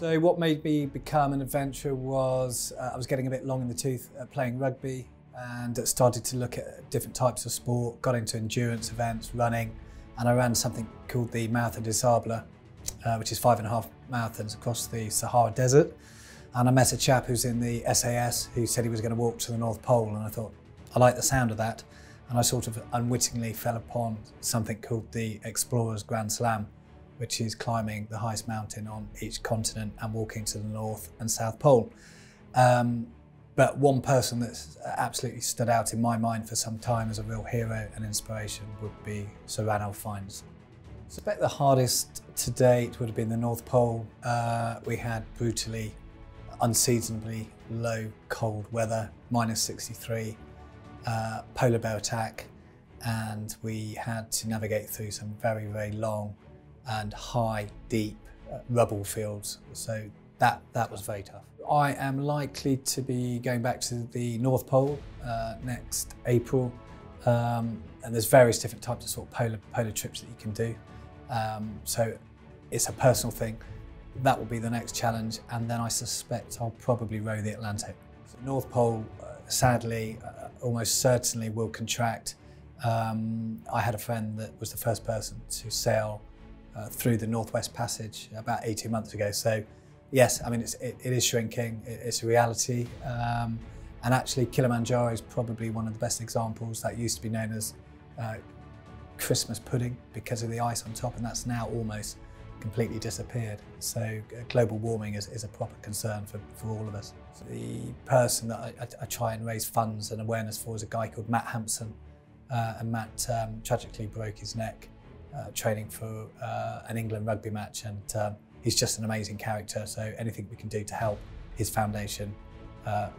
So what made me become an adventurer was I was getting a bit long in the tooth playing rugby, and started to look at different types of sport, got into endurance events, running, and I ran something called the Marathon des Sables, which is 5.5 marathons across the Sahara Desert. And I met a chap who's in the SAS who said he was going to walk to the North Pole, and I thought, I like the sound of that. And I sort of unwittingly fell upon something called the Explorer's Grand Slam, which is climbing the highest mountain on each continent and walking to the North and South Pole. But one person that's absolutely stood out in my mind for some time as a real hero and inspiration would be Sir Ranulph Fiennes. I suspect the hardest to date would have been the North Pole. We had brutally, unseasonably low, cold weather, -63, polar bear attack, and we had to navigate through some very, very long and high, deep rubble fields. So that was very tough. I am likely to be going back to the North Pole next April, and there's various different types of sort of polar trips that you can do. So it's a personal thing. That will be the next challenge, and then I suspect I'll probably row the Atlantic. So North Pole, sadly, almost certainly will contract. I had a friend that was the first person to sail through the Northwest Passage about 18 months ago. So yes, I mean, it is shrinking, it's a reality. And actually Kilimanjaro is probably one of the best examples. That used to be known as Christmas pudding because of the ice on top, and that's now almost completely disappeared. So global warming is a proper concern for all of us. So the person that I try and raise funds and awareness for is a guy called Matt Hampson. And Matt tragically broke his neck training for an England rugby match, and he's just an amazing character, so anything we can do to help his foundation,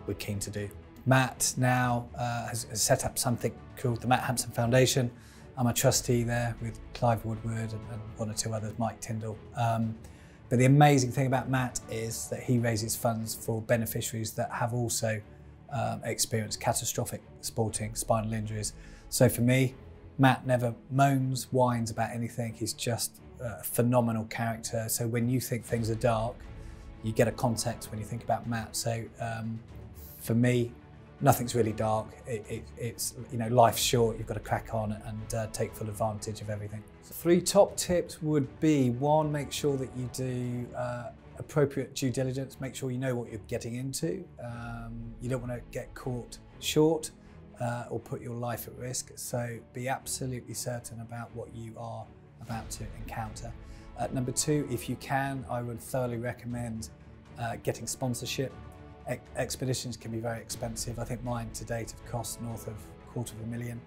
we're keen to do. Matt now has set up something called the Matt Hampson Foundation. I'm a trustee there with Clive Woodward and one or two others, Mike Tindall. But the amazing thing about Matt is that he raises funds for beneficiaries that have also experienced catastrophic sporting spinal injuries. So for me, Matt never moans, whines about anything. He's just a phenomenal character. So when you think things are dark, you get a context when you think about Matt. So for me, nothing's really dark. It's, you know, life's short. You've got to crack on and take full advantage of everything. So 3 top tips would be, 1, make sure that you do appropriate due diligence. Make sure you know what you're getting into. You don't want to get caught short. Or put your life at risk, so be absolutely certain about what you are about to encounter. 2, if you can, I would thoroughly recommend getting sponsorship. Expeditions can be very expensive. I think mine to date have cost north of £250,000.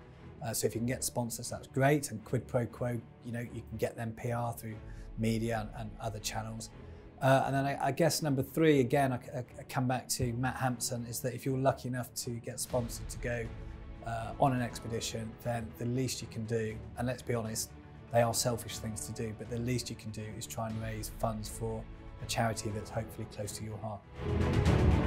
So if you can get sponsors, that's great, and quid pro quo, you know, you can get them PR through media and other channels. And then I guess 3, again, I come back to Matt Hampson, is that if you're lucky enough to get sponsored to go on an expedition, then the least you can do, and let's be honest, they are selfish things to do, but the least you can do is try and raise funds for a charity that's hopefully close to your heart.